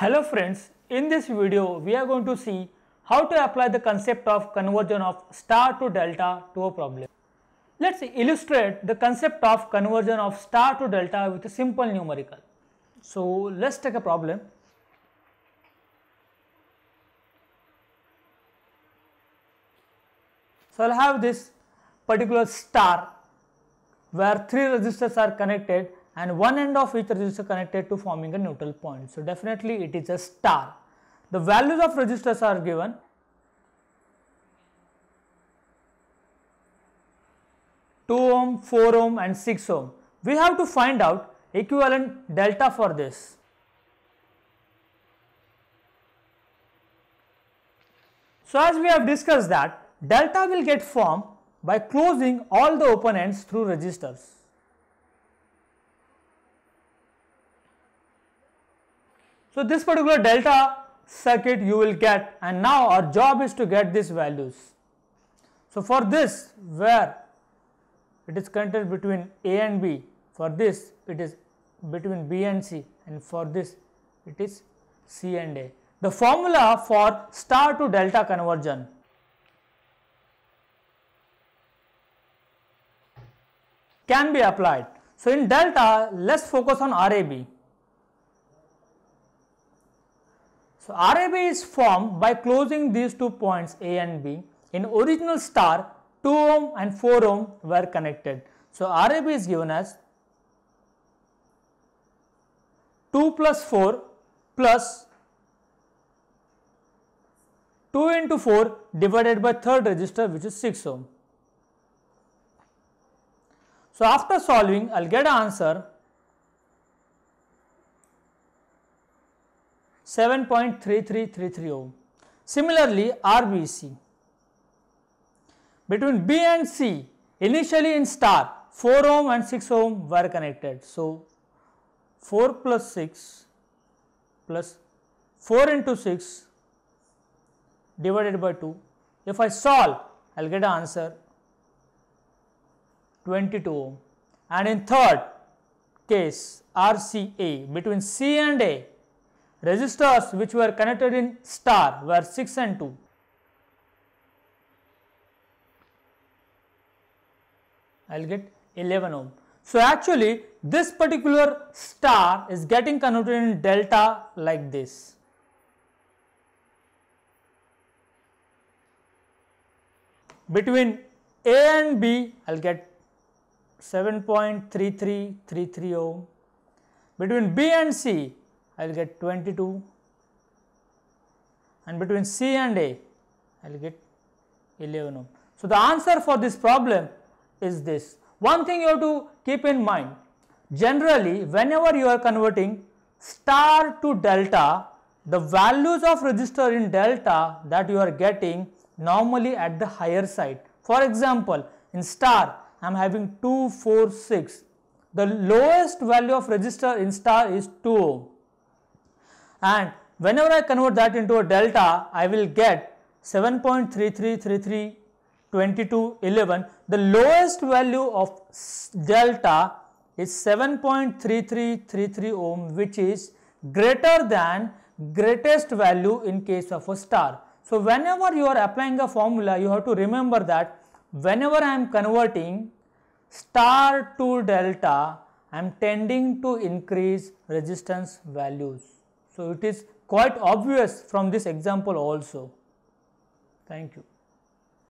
Hello friends, in this video we are going to see how to apply the concept of conversion of star to delta to a problem. Let's illustrate the concept of conversion of star to delta with a simple numerical. So let's take a problem. So I'll have this particular star where three resistors are connected and one end of each resistor connected to forming a neutral point. So definitely it is a star. The values of resistors are given. Ohm, 4 ohm and 6 ohm. We have to find out equivalent delta for this. So as we have discussed that delta will get formed by closing all the open ends through resistors. So this particular delta circuit you will get, and now our job is to get these values. So for this, where it is connected between A and B, for this it is between B and C, and for this it is C and A. The formula for star to delta conversion. Can be applied. So in delta, let's focus on RAB. So RAB is formed by closing these two points A and B. In original star, 2 ohm and 4 ohm were connected. So RAB is given as 2 plus 4 plus 2 into 4 divided by third resistor, which is 6 ohm. So after solving, I will get answer 7.3333 ohm. Similarly, RBC. Between B and C, initially in star, 4 ohm and 6 ohm were connected. So 4 plus 6 plus 4 into 6 divided by 2. If I solve, I will get answer 22 ohm. And in third case RCA, between C and A, resistors which were connected in star were 6 and 2. I will get 11 ohm. So actually this particular star is getting converted in delta like this. Between A and B, I will get 7.3333 ohm. Between B and C, I will get 22, and between C and A, I will get 11 ohm. So the answer for this problem is this. One thing you have to keep in mind, generally whenever you are converting star to delta, the values of resistor in delta that you are getting normally at the higher side. For example, in star, I am having 2, 4, 6. The lowest value of resistor in star is 2 ohm. And whenever I convert that into a delta, I will get 7.3333, 22, 11. The lowest value of delta is 7.3333 ohm, which is greater than greatest value in case of a star. So whenever you are applying a formula, you have to remember that whenever I am converting star to delta, I am tending to increase resistance values. So it is quite obvious from this example also. Thank you.